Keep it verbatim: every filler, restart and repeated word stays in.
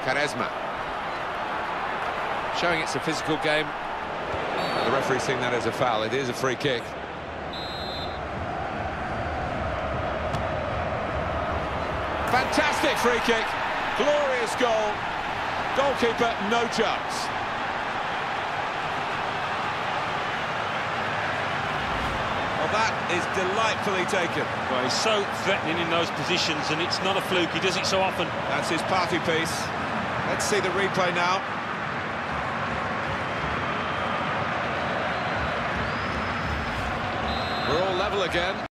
Quaresma. Showing it's a physical game. The referee's seeing that as a foul. It is a free kick. Fantastic free kick. Glorious goal. Goalkeeper, no chance. That is delightfully taken. Well, he's so threatening in those positions, and it's not a fluke. He does it so often. That's his party piece. Let's see the replay now. We're all level again.